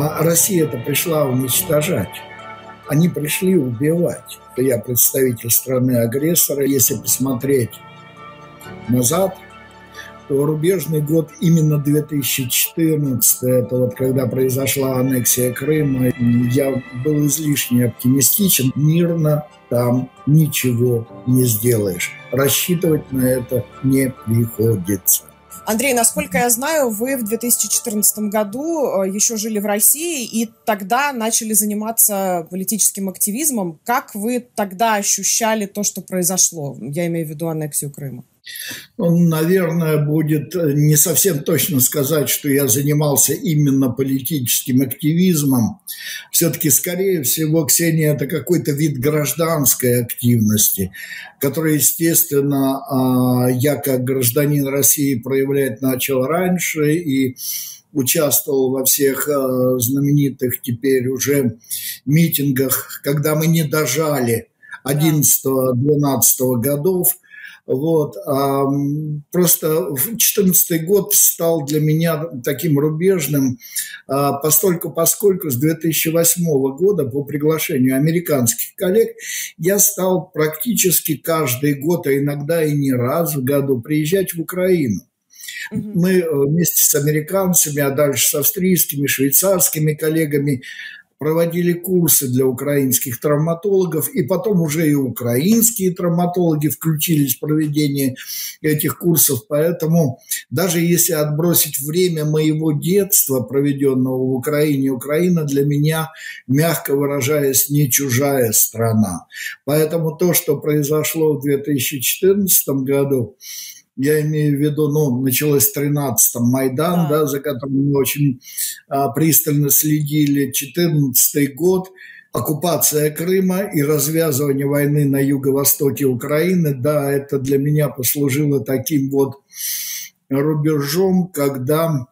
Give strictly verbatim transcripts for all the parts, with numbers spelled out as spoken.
А Россия-то пришла уничтожать. Они пришли убивать. Я представитель страны-агрессора. Если посмотреть назад, то рубежный год именно две тысячи четырнадцатый, это вот когда произошла аннексия Крыма, я был излишне оптимистичен. Мирно там ничего не сделаешь. Рассчитывать на это не приходится. Андрей, насколько я знаю, вы в две тысячи четырнадцатом году еще жили в России и тогда начали заниматься политическим активизмом. Как вы тогда ощущали то, что произошло? Я имею в виду аннексию Крыма. Ну, наверное, будет не совсем точно сказать, что я занимался именно политическим активизмом. Все-таки, скорее всего, Ксения, это какой-то вид гражданской активности, который, естественно, я как гражданин России проявлять начал раньше и участвовал во всех знаменитых теперь уже митингах, когда мы не дожали одиннадцатого-двенадцатого годов. Вот, просто две тысячи четырнадцатый год стал для меня таким рубежным, постольку, поскольку с две тысячи восьмого года по приглашению американских коллег я стал практически каждый год, а иногда и не раз в году приезжать в Украину. Мы вместе с американцами, а дальше с австрийскими, швейцарскими коллегами проводили курсы для украинских травматологов, и потом уже и украинские травматологи включились в проведение этих курсов. Поэтому даже если отбросить время моего детства, проведенного в Украине, Украина для меня, мягко выражаясь, не чужая страна. Поэтому то, что произошло в две тысячи четырнадцатом году, я имею в виду, ну, началось тринадцатом Майдан, да, за которым мы очень а, пристально следили, четырнадцатый год, оккупация Крыма и развязывание войны на юго-востоке Украины, да, это для меня послужило таким вот рубежом, когда,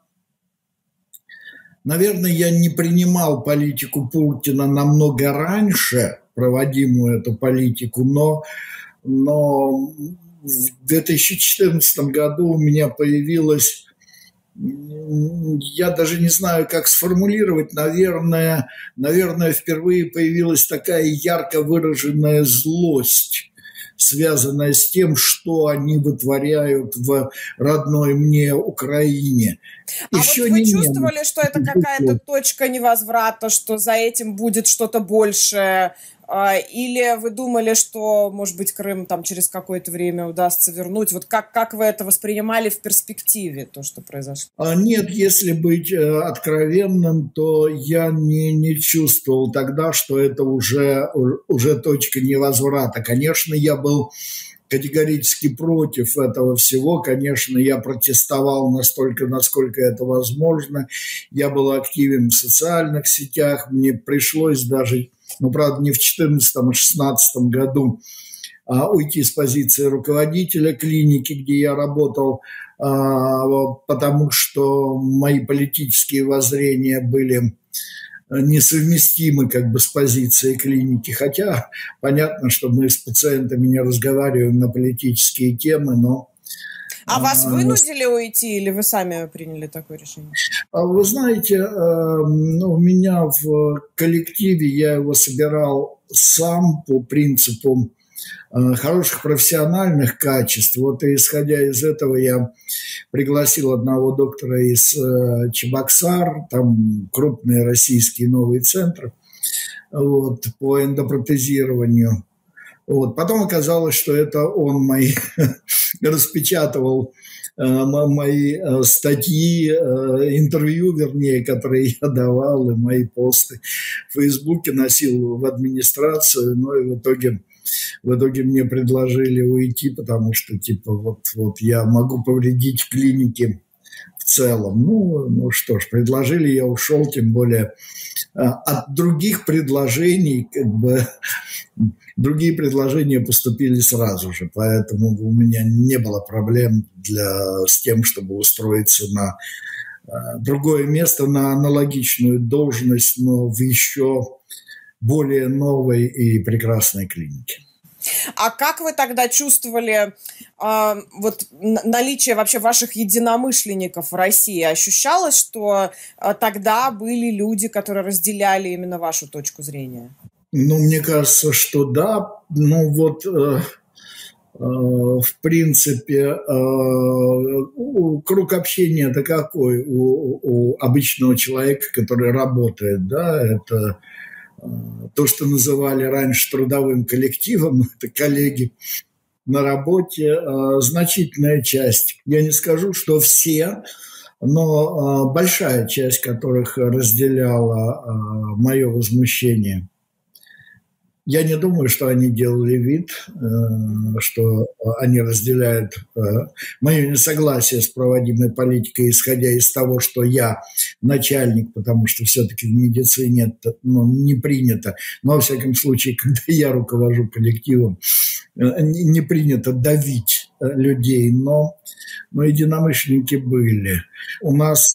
наверное, я не принимал политику Путина намного раньше, проводимую эту политику, но... но в две тысячи четырнадцатом году у меня появилась, я даже не знаю, как сформулировать, наверное, наверное, впервые появилась такая ярко выраженная злость, связанная с тем, что они вытворяют в родной мне Украине. А Еще вот вы не чувствовали, не... что это какая-то точка невозврата, что за этим будет что-то большее? Или вы думали, что, может быть, Крым там через какое-то время удастся вернуть? Вот как, как вы это воспринимали в перспективе, то, что произошло? Нет, если быть откровенным, то я не, не чувствовал тогда, что это уже, уже точка невозврата. Конечно, я был категорически против этого всего. Конечно, я протестовал настолько, насколько это возможно. Я был активен в социальных сетях. Мне пришлось даже... Ну, правда, не в две тысячи четырнадцатом, а в две тысячи шестнадцатом году а, уйти с позиции руководителя клиники, где я работал, а, потому что мои политические воззрения были несовместимы как бы с позицией клиники. Хотя понятно, что мы с пациентами не разговариваем на политические темы, но... А вас вынудили уйти или вы сами приняли такое решение? Вы знаете, у меня в коллективе, я его собирал сам по принципу хороших профессиональных качеств. Вот и исходя из этого я пригласил одного доктора из Чебоксар, там крупные российские новые центры вот, по эндопротезированию. Вот. Потом оказалось, что это он мои, распечатывал э, мои э, статьи, э, интервью, вернее, которые я давал, и мои посты в Фейсбуке носил в администрацию. Но и в итоге, в итоге мне предложили уйти, потому что типа вот, вот я могу повредить клинике в целом. Ну, ну что ж, предложили, я ушел, тем более э, от других предложений как бы... Другие предложения поступили сразу же, поэтому у меня не было проблем для, с тем, чтобы устроиться на э, другое место, на аналогичную должность, но в еще более новой и прекрасной клинике. А как вы тогда чувствовали э, вот, наличие вообще ваших единомышленников в России? Ощущалось, что э, тогда были люди, которые разделяли именно вашу точку зрения? Ну, мне кажется, что да. Ну, вот... Э... В принципе, круг общения-то какой у, у обычного человека, который работает, да, это то, что называли раньше трудовым коллективом, это коллеги на работе, значительная часть. Я не скажу, что все, но большая часть которых разделяла мое возмущение. Я не думаю, что они делали вид, что они разделяют мое несогласие с проводимой политикой, исходя из того, что я начальник, потому что все-таки в медицине это, ну, не принято. Но, во всяком случае, когда я руковожу коллективом, не принято давить людей, но, но единомышленники были. У нас...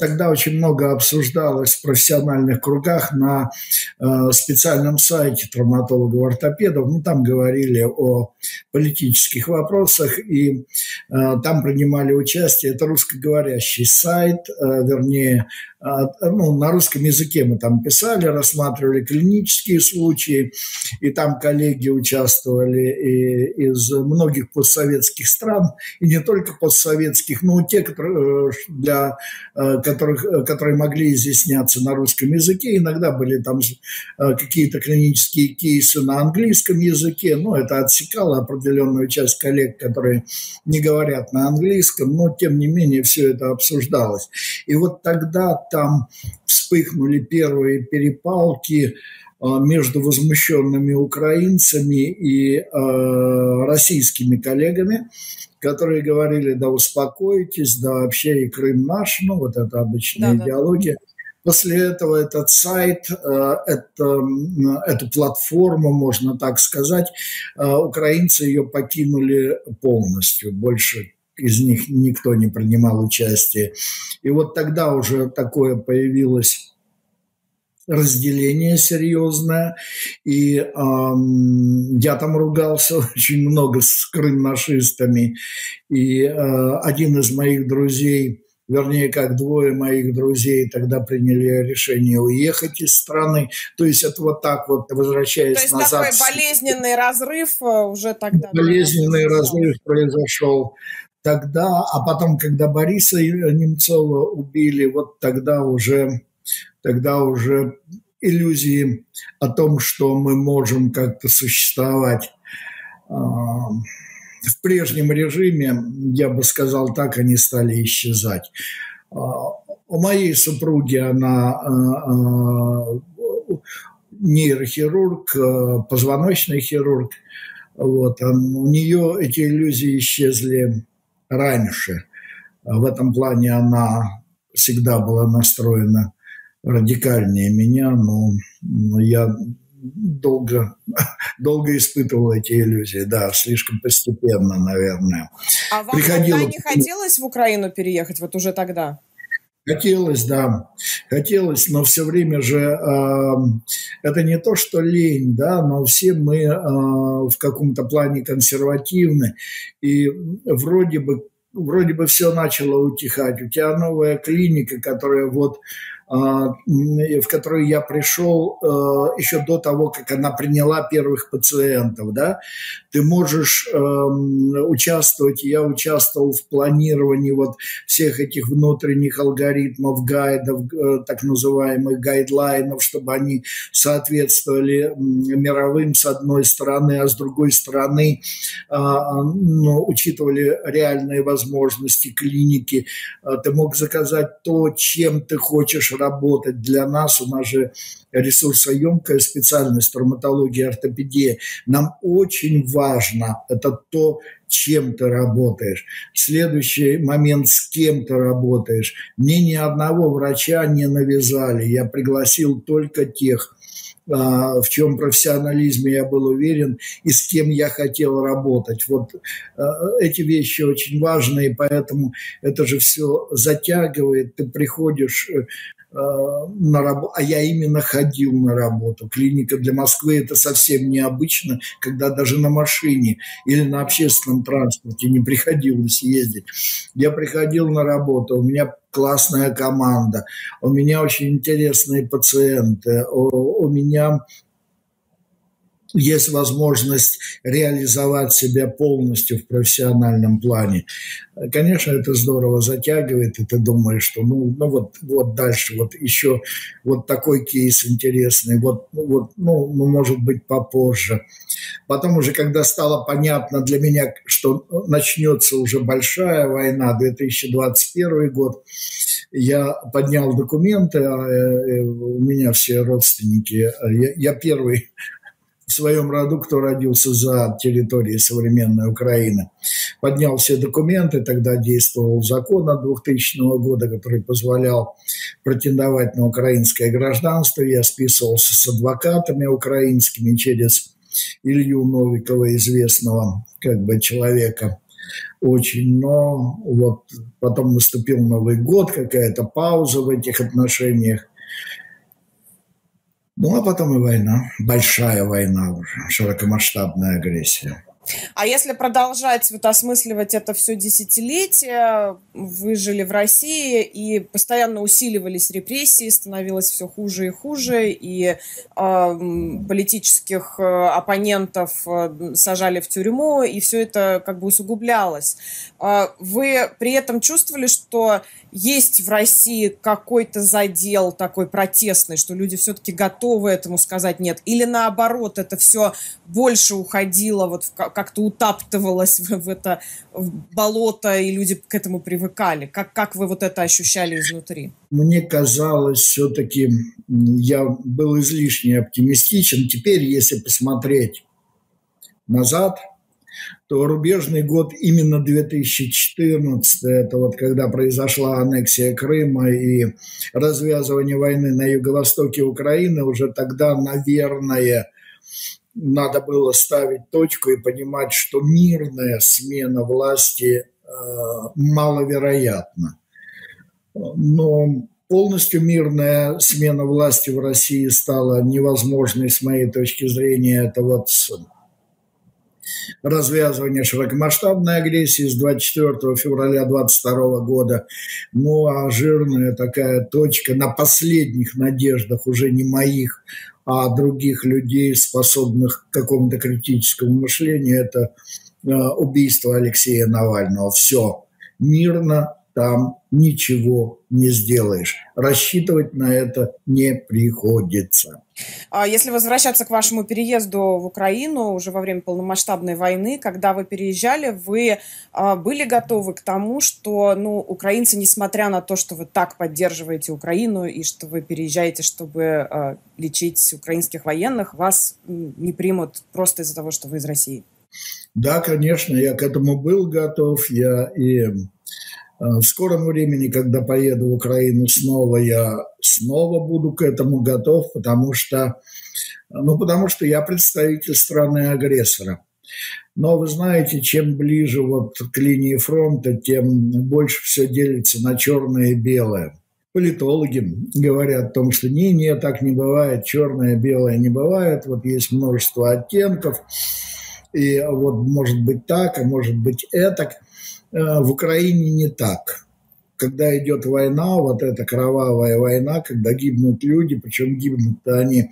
Тогда очень много обсуждалось в профессиональных кругах на э, специальном сайте травматологов-ортопедов. Ну, там говорили о политических вопросах, и э, там принимали участие. Это русскоговорящий сайт, э, вернее, э, ну, на русском языке мы там писали, рассматривали клинические случаи, и там коллеги участвовали и, из многих постсоветских стран, и не только постсоветских, но и те, которые для... Которых, которые могли изъясняться на русском языке. Иногда были там какие-то клинические кейсы на английском языке, но это отсекало определенную часть коллег, которые не говорят на английском, но тем не менее все это обсуждалось. И вот тогда там вспыхнули первые перепалки между возмущенными украинцами и э, российскими коллегами, которые говорили, да успокойтесь, да вообще и Крым наш, ну вот это обычная да, идеология. Да. После этого этот сайт, это, эту платформу, можно так сказать, украинцы ее покинули полностью, больше из них никто не принимал участие. И вот тогда уже такое появилось... разделение серьезное, и э, я там ругался очень много с крымнашистами, и э, один из моих друзей, вернее, как двое моих друзей тогда приняли решение уехать из страны, то есть это вот так вот, возвращаясь то есть назад. То есть такой болезненный разрыв уже тогда? Болезненный разрыв произошел. Тогда, а потом, когда Бориса Немцова убили, вот тогда уже... Тогда уже иллюзии о том, что мы можем как-то существовать э, в прежнем режиме, я бы сказал так, они стали исчезать. Э, у моей супруги она э, э, нейрохирург, э, позвоночный хирург. Вот, он, у нее эти иллюзии исчезли раньше. В этом плане она всегда была настроена радикальнее меня, но, но я долго, долго испытывал эти иллюзии, да, слишком постепенно, наверное. А вам Приходило... тогда не хотелось в Украину переехать, вот уже тогда? Хотелось, да, хотелось, но все время же э, это не то, что лень, да, но все мы э, в каком-то плане консервативны, и вроде бы, вроде бы все начало утихать. У тебя новая клиника, которая вот... в которую я пришел еще до того, как она приняла первых пациентов, да, ты можешь участвовать, я участвовал в планировании вот всех этих внутренних алгоритмов, гайдов, так называемых гайдлайнов, чтобы они соответствовали мировым с одной стороны, а с другой стороны ну, учитывали реальные возможности клиники. Ты мог заказать то, чем ты хочешь работать. Для нас, у нас же ресурсоемкая специальность травматология и ортопедия, нам очень важно это то, чем ты работаешь. Следующий момент, с кем ты работаешь. Мне ни одного врача не навязали. Я пригласил только тех, в чем профессионализме я был уверен и с кем я хотел работать. Вот эти вещи очень важны, и поэтому это же все затягивает. Ты приходишь на работу, а я именно ходил на работу. Клиника для Москвы – это совсем необычно, когда даже на машине или на общественном транспорте не приходилось ездить. Я приходил на работу, у меня классная команда, у меня очень интересные пациенты, у, у меня есть возможность реализовать себя полностью в профессиональном плане. Конечно, это здорово затягивает, и ты думаешь, что ну, ну вот, вот дальше, вот еще вот такой кейс интересный, вот, вот, ну, может быть, попозже. Потом уже, когда стало понятно для меня, что начнется уже большая война, две тысячи двадцать первый год, я поднял документы, у меня все родственники, я, я первый в своем роду, кто родился за территорией современной Украины. Поднял все документы, тогда действовал закон от двухтысячного года, который позволял претендовать на украинское гражданство. Я списывался с адвокатами украинскими через Илью Новикова, известного как бы человека. Очень, но вот потом наступил Новый год, какая-то пауза в этих отношениях. Ну, а потом и война. Большая война уже, широкомасштабная агрессия. А если продолжать вот осмысливать это все десятилетие, вы жили в России, и постоянно усиливались репрессии, становилось все хуже и хуже, и э, политических оппонентов сажали в тюрьму, и все это как бы усугублялось. Вы при этом чувствовали, что есть в России какой-то задел такой протестный, что люди все-таки готовы этому сказать нет? Или наоборот, это все больше уходило вот в как-то утаптывалось в это в болото, и люди к этому привыкали. Как, как вы вот это ощущали изнутри? Мне казалось, все-таки я был излишне оптимистичен. Теперь, если посмотреть назад, то рубежный год именно две тысячи четырнадцатый, это вот когда произошла аннексия Крыма и развязывание войны на юго-востоке Украины, уже тогда, наверное, надо было ставить точку и понимать, что мирная смена власти э, маловероятна. Но полностью мирная смена власти в России стала невозможной, с моей точки зрения, это вот развязывание широкомасштабной агрессии с двадцать четвёртого февраля двадцать второго года. Ну а жирная такая точка на последних надеждах уже не моих, а других людей, способных к какому-то критическому мышлению, это э, убийство Алексея Навального. Все. Мирно там ничего не сделаешь. Рассчитывать на это не приходится. Если возвращаться к вашему переезду в Украину уже во время полномасштабной войны, когда вы переезжали, вы были готовы к тому, что ну, украинцы, несмотря на то, что вы так поддерживаете Украину и что вы переезжаете, чтобы лечить украинских военных, вас не примут просто из-за того, что вы из России? Да, конечно, я к этому был готов. Я и в скором времени, когда поеду в Украину снова, я снова буду к этому готов, потому что, ну, потому что я представитель страны-агрессора. Но вы знаете, чем ближе вот к линии фронта, тем больше все делится на черное и белое. Политологи говорят о том, что не-не, так не бывает, черное и белое не бывает, вот есть множество оттенков, и вот может быть так, а может быть этак. В Украине не так. Когда идет война, вот эта кровавая война, когда гибнут люди, причем гибнут-то они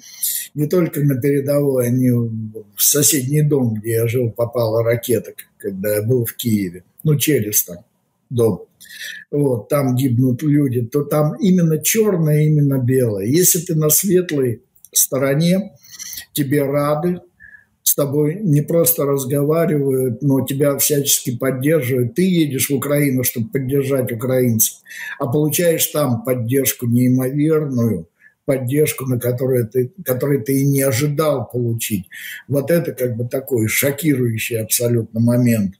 не только на передовой, они в соседний дом, где я жил, попала ракета, когда я был в Киеве, ну через там дом. Вот, там гибнут люди, то там именно черное, именно белое. Если ты на светлой стороне, тебе рады, с тобой не просто разговаривают, но тебя всячески поддерживают. Ты едешь в Украину, чтобы поддержать украинцев, а получаешь там поддержку неимоверную, поддержку, на которую ты, которую ты и не ожидал получить. Вот это как бы такой шокирующий абсолютно момент.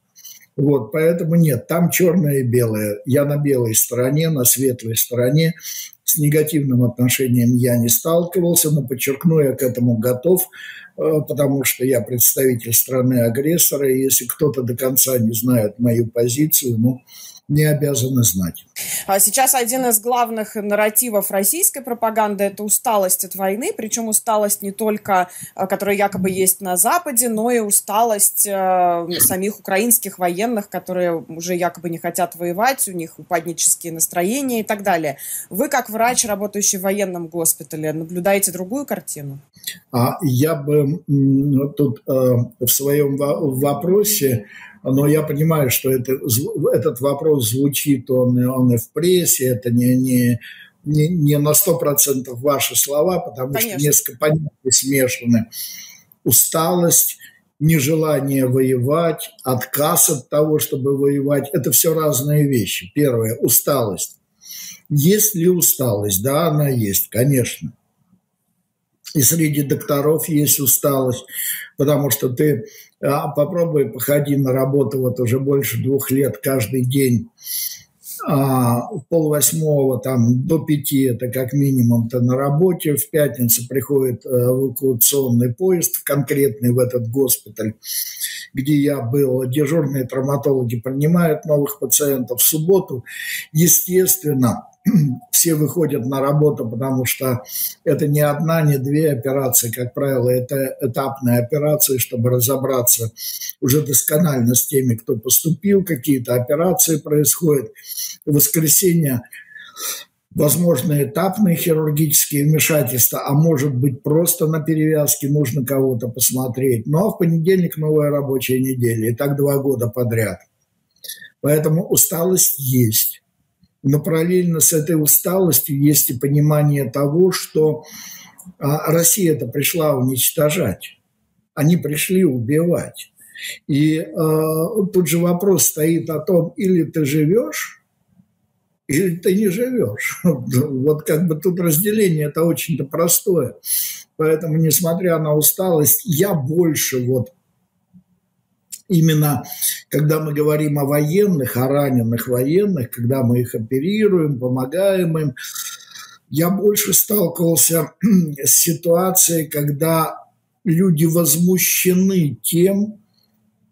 Вот, поэтому нет, там черное и белое. Я на белой стороне, на светлой стороне. С негативным отношением я не сталкивался, но подчеркну, я к этому готов, потому что я представитель страны-агрессора, и если кто-то до конца не знает мою позицию, ну, не обязаны знать. Сейчас один из главных нарративов российской пропаганды – это усталость от войны, причем усталость не только, которая якобы есть на Западе, но и усталость самих украинских военных, которые уже якобы не хотят воевать, у них упаднические настроения и так далее. Вы, как врач, работающий в военном госпитале, наблюдаете другую картину? Я бы тут в своем вопросе, но я понимаю, что это, этот вопрос звучит, он, он и в прессе, это не, не, не на сто процентов ваши слова, потому Конечно. что несколько понятий смешаны. Усталость, нежелание воевать, отказ от того, чтобы воевать, это все разные вещи. Первое, усталость. Есть ли усталость? Да, она есть, конечно. И среди докторов есть усталость, потому что ты а, попробуй походи на работу вот уже больше двух лет каждый день. А, полвосьмого там, до пяти, это как минимум ты на работе. В пятницу приходит эвакуационный поезд, конкретный в этот госпиталь, где я был. Дежурные травматологи принимают новых пациентов в субботу. Естественно, все выходят на работу, потому что это не одна, не две операции, как правило, это этапные операции, чтобы разобраться уже досконально с теми, кто поступил, какие-то операции происходят. В воскресенье возможно этапные хирургические вмешательства, а может быть просто на перевязке нужно кого-то посмотреть. Ну а в понедельник новая рабочая неделя, и так два года подряд. Поэтому усталость есть. Но параллельно с этой усталостью есть и понимание того, что Россия-то пришла уничтожать. Они пришли убивать. И э, тут же вопрос стоит о том, или ты живешь, или ты не живешь. Вот как бы тут разделение это очень-то простое. Поэтому, несмотря на усталость, я больше вот... Именно когда мы говорим о военных, о раненых военных, когда мы их оперируем, помогаем им, я больше сталкивался с ситуацией, когда люди возмущены тем,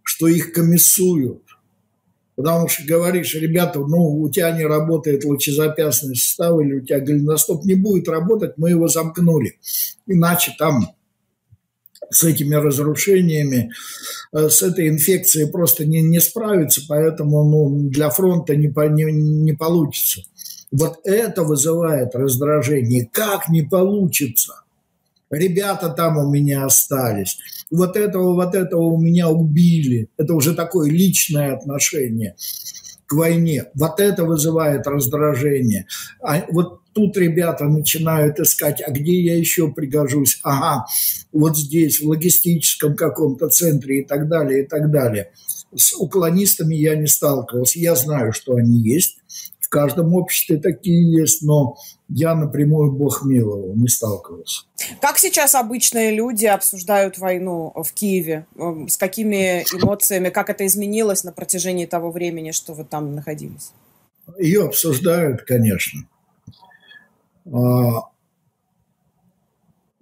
что их комиссуют. Потому что говоришь, ребята, ну у тебя не работает лучезапястный сустав, или у тебя голеностоп не будет работать, мы его замкнули. Иначе там... с этими разрушениями, с этой инфекцией просто не, не справиться, поэтому ну, для фронта не, по, не, не получится. Вот это вызывает раздражение. Как не получится? Ребята там у меня остались. Вот этого, вот этого у меня убили. Это уже такое личное отношение к войне. Вот это вызывает раздражение. А вот тут ребята начинают искать, а где я еще пригожусь? Ага, вот здесь, в логистическом каком-то центре и так далее, и так далее. С уклонистами я не сталкивался. Я знаю, что они есть. В каждом обществе такие есть, но я напрямую, бог миловал, не сталкивался. Как сейчас обычные люди обсуждают войну в Киеве? С какими эмоциями? Как это изменилось на протяжении того времени, что вы там находились? Ее обсуждают, конечно.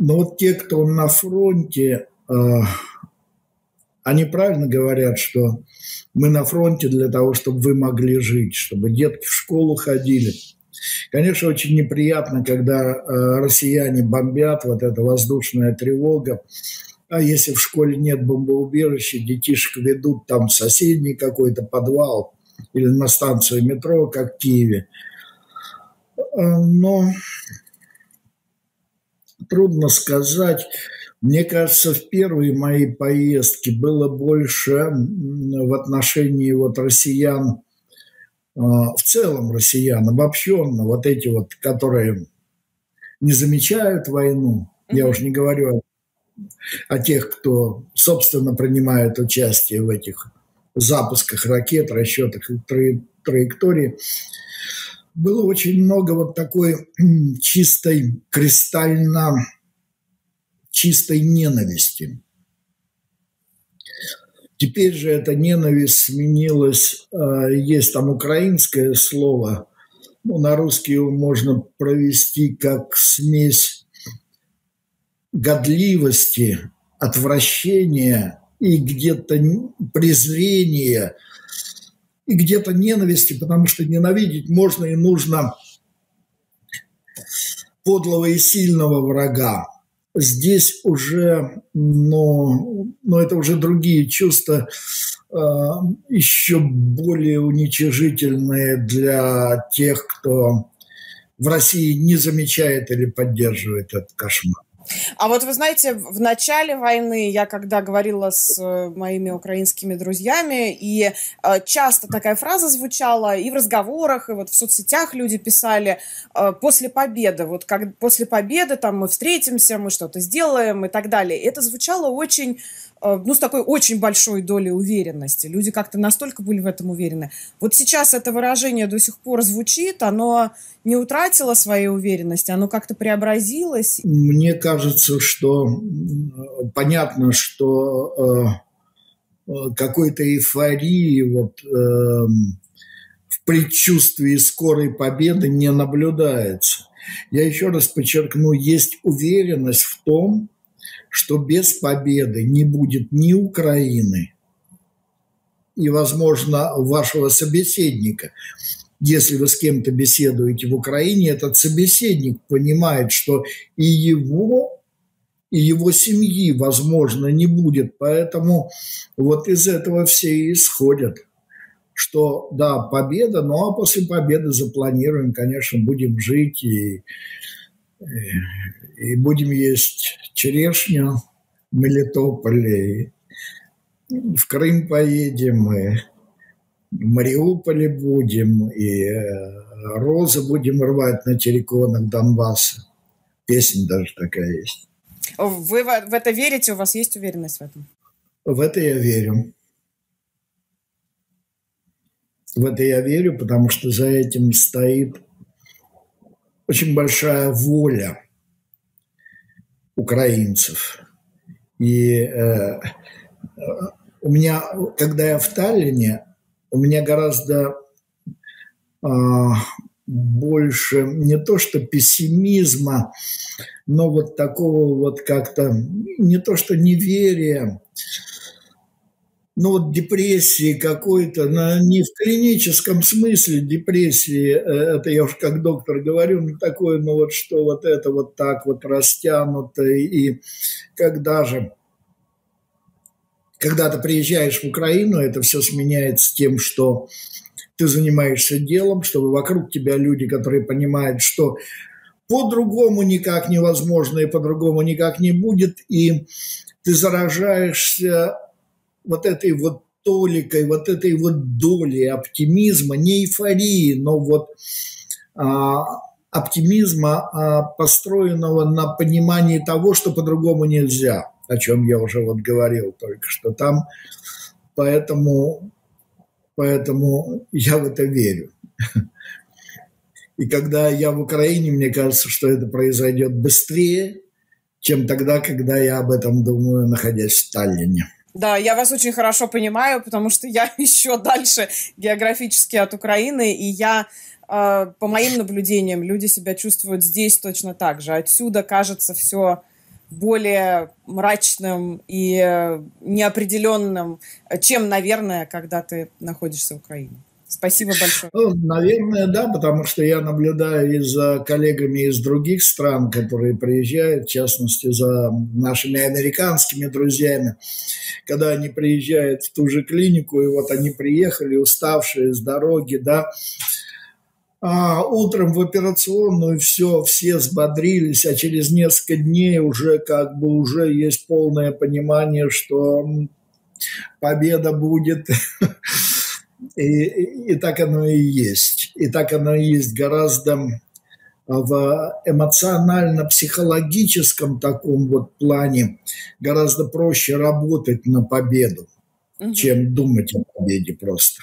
Но вот те, кто на фронте, они правильно говорят, что мы на фронте для того, чтобы вы могли жить, чтобы детки в школу ходили. Конечно, очень неприятно, когда россияне бомбят, вот эта воздушная тревога. А если в школе нет бомбоубежища, детишек ведут там в соседний какой-то подвал или на станцию метро, как в Киеве. Но трудно сказать. Мне кажется, в первые мои поездки было больше в отношении вот россиян, в целом россиян, обобщенно, вот эти вот, которые не замечают войну. Я уж не говорю о, о тех, кто, собственно, принимает участие в этих запусках ракет, расчетах траектории. Было очень много вот такой чистой, кристально чистой ненависти. Теперь же эта ненависть сменилась, есть там украинское слово, ну, на русский его можно провести как смесь годливости, отвращения и где-то презрения, и где-то ненависти, потому что ненавидеть можно и нужно подлого и сильного врага. Здесь уже, но, но это уже другие чувства, э, еще более уничижительные для тех, кто в России не замечает или поддерживает этот кошмар. А вот вы знаете, в начале войны я когда говорила с моими украинскими друзьями, и часто такая фраза звучала и в разговорах, и вот в соцсетях люди писали «после победы», вот как «после победы там мы встретимся, мы что-то сделаем» и так далее. Это звучало очень, ну, с такой очень большой долей уверенности. Люди как-то настолько были в этом уверены. Вот сейчас это выражение до сих пор звучит, оно не утратило своей уверенности, оно как-то преобразилось. Мне кажется, что понятно, что э, какой-то эйфории вот, э, в предчувствии скорой победы не наблюдается. Я еще раз подчеркну, есть уверенность в том, что без победы не будет ни Украины, и, возможно, вашего собеседника. Если вы с кем-то беседуете в Украине, этот собеседник понимает, что и его, и его семьи, возможно, не будет. Поэтому вот из этого все и исходят, что да, победа, ну а после победы запланируем, конечно, будем жить и... И будем есть черешню в Мелитополе, и в Крым поедем, и в Мариуполе будем, и розы будем рвать на терриконах Донбасса. Песня даже такая есть. Вы в это верите? У вас есть уверенность в этом? В это я верю. В это я верю, потому что за этим стоит очень большая воля украинцев. И э, у меня, когда я в Таллине, у меня гораздо э, больше не то что пессимизма, но вот такого вот как-то, не то что неверия, но вот депрессии какой-то, не в клиническом смысле депрессии, это я уж как доктор говорю, но такое, ну вот что вот это вот так вот растянуто, и когда же, когда ты приезжаешь в Украину, это все сменяется тем, что ты занимаешься делом, что вокруг тебя люди, которые понимают, что по-другому никак невозможно и по-другому никак не будет, и ты заражаешься вот этой вот толикой, вот этой вот долей оптимизма, не эйфории, но вот а, оптимизма, а, построенного на понимании того, что по-другому нельзя, о чем я уже вот говорил только что там. Поэтому, поэтому я в это верю. И когда я в Украине, мне кажется, что это произойдет быстрее, чем тогда, когда я об этом думаю, находясь в Таллине. Да, я вас очень хорошо понимаю, потому что я еще дальше географически от Украины, и я, э, по моим наблюдениям, люди себя чувствуют здесь точно так же. Отсюда кажется все более мрачным и неопределенным, чем, наверное, когда ты находишься в Украине. Спасибо большое. Ну, наверное, да, потому что я наблюдаю и за коллегами из других стран, которые приезжают, в частности, за нашими американскими друзьями, когда они приезжают в ту же клинику, и вот они приехали, уставшие с дороги, да, а утром в операционную, все, все взбодрились, а через несколько дней уже как бы уже есть полное понимание, что победа будет. И, и, и так оно и есть. И так оно и есть гораздо в эмоционально-психологическом таком вот плане гораздо проще работать на победу, угу, чем думать о победе просто.